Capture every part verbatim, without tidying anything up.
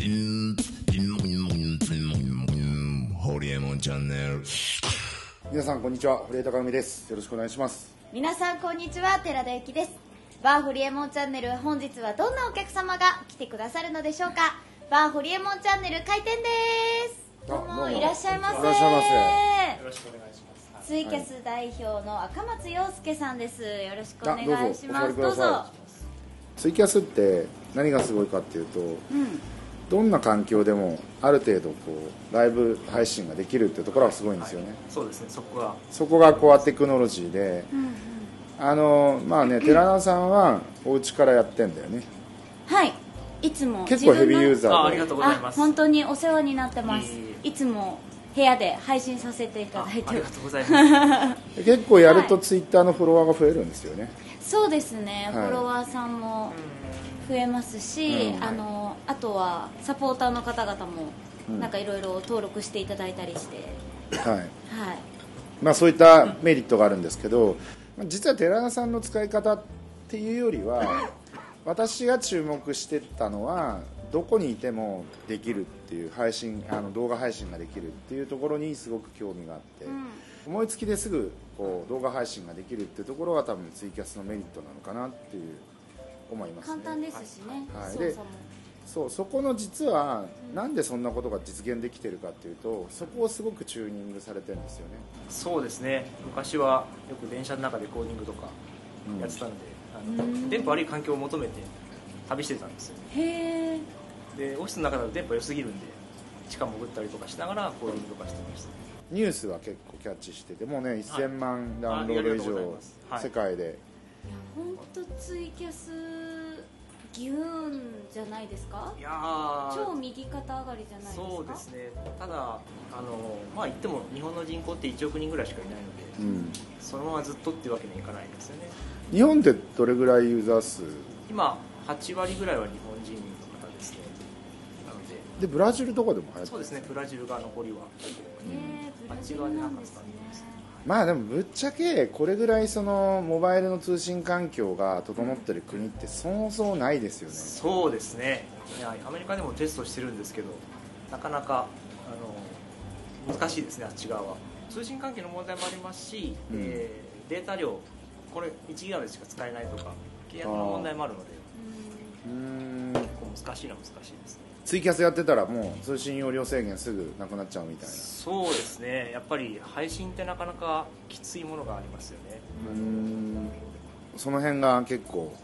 ホリエモンチャンネル。皆さんこんにちは、堀江貴文です。よろしくお願いします。皆さんこんにちは、寺田由紀です。バーホリエモンチャンネル、本日はどんなお客様が来てくださるのでしょうか。バーホリエモンチャンネル開店です。どうもいらっしゃいませ。よろしくお願いします。ツイキャス代表の赤松陽介さんです。よろしくお願いします。どうぞ。ツイキャスって何がすごいかっていうと、うん、どんな環境でもある程度こうライブ配信ができるっていうところはすごいんですよね、はい、そうですね。そこがそこがコアテクノロジーで、うんうん、あのまあね、寺田さんはお家からやってんだよね。はい、いつも結構ヘビーユーザーで、あ、ありがとうございます。本当にお世話になってます、えー、いつも部屋で配信させていただいて、あ、ありがとうございます結構やるとツイッターのフォロワーが増えるんですよね、はい、そうですね、はい、フォロワーさんも増えますし、うん、あのあとはサポーターの方々もなんかいろいろ登録していただいたりして、うん、はい、はい、まあ、そういったメリットがあるんですけど、実は寺田さんの使い方っていうよりは私が注目してたのはどこにいてもできるっていう配信、あの動画配信ができるっていうところにすごく興味があって、うん、思いつきですぐこう動画配信ができるっていうところが多分ツイキャスのメリットなのかなっていう思いますね。簡単ですしね、はい、で、そう、そこの実はなんでそんなことが実現できてるかっていうと、そこをすごくチューニングされてるんですよね。そうですね、昔はよく電車の中でコーディングとかやってたんで、うん、あの電波悪い環境を求めて旅してたんですよ。へー。で、オフィスの中だと電波良すぎるんで地下潜ったりとかしながらコーディングとかしてました。ニュースは結構キャッチしてて、もうねいっせんまんダウンロード以上世界で、いや本当ツイキャスギューンじゃないですか。いや超右肩上がりじゃないですか。そうですね、ただあのまあ言っても日本の人口っていちおくにんぐらいしかいないので、うん、そのままずっとっていうわけにはいかないんですよね。日本ってどれぐらいユーザー数、今はちわりぐらいは日本人の方ですね。なので、でブラジルとかでも流行ってるんです。そうですね、ブラジルが残りは、うん、はちわりなんですかね。まあでもぶっちゃけこれぐらいそのモバイルの通信環境が整ってる国ってそもそもないですよね。そうですね、アメリカでもテストしてるんですけど、なかなかあの難しいですね、あっち側は。通信環境の問題もありますし、うん、えー、データ量、これいちギガまでしか使えないとか契約の問題もあるので、うーん、結構難しいのは難しいですね。ツイキャスやってたらもう通信容量制限すぐなくなっちゃうみたいな。そうですね、やっぱり配信ってなかなかきついものがありますよね。うーん、その辺が結構、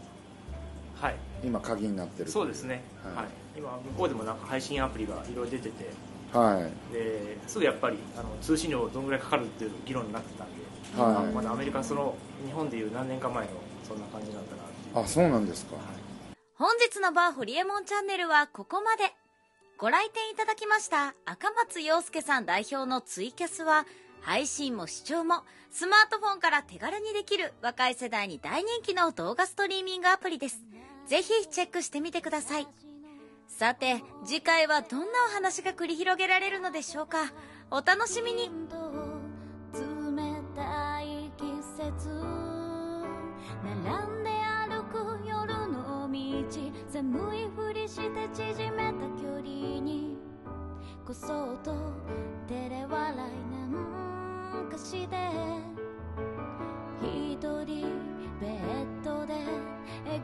はい、今鍵になってる。そうですね、はいはい、今向こうでもなんか配信アプリがいろいろ出てて、はい、ですぐやっぱりあの通信量どのぐらいかかるっていう議論になってたんで、はい、まあ、まだアメリカ、その日本でいう何年か前のそんな感じだったなっていう。あ、そうなんですか、はい。本日のバーホリエモンチャンネルはここまで。ご来店いただきました赤松陽介さん代表のツイキャスは、配信も視聴もスマートフォンから手軽にできる若い世代に大人気の動画ストリーミングアプリです。ぜひチェックしてみてください。さて、次回はどんなお話が繰り広げられるのでしょうか。お楽しみに。冷たい季節、並んで歩く夜、寒いふりして縮めた距離にこそっと照れ笑いなんかして、一人ベッドで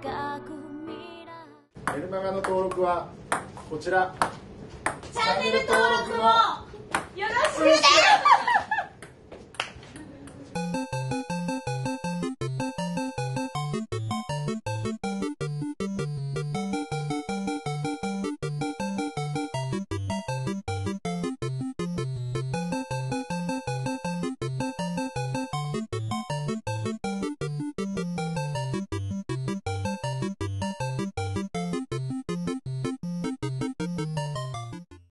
描く未来。メルマガの登録はこちら、チャンネル登録をよろしくね。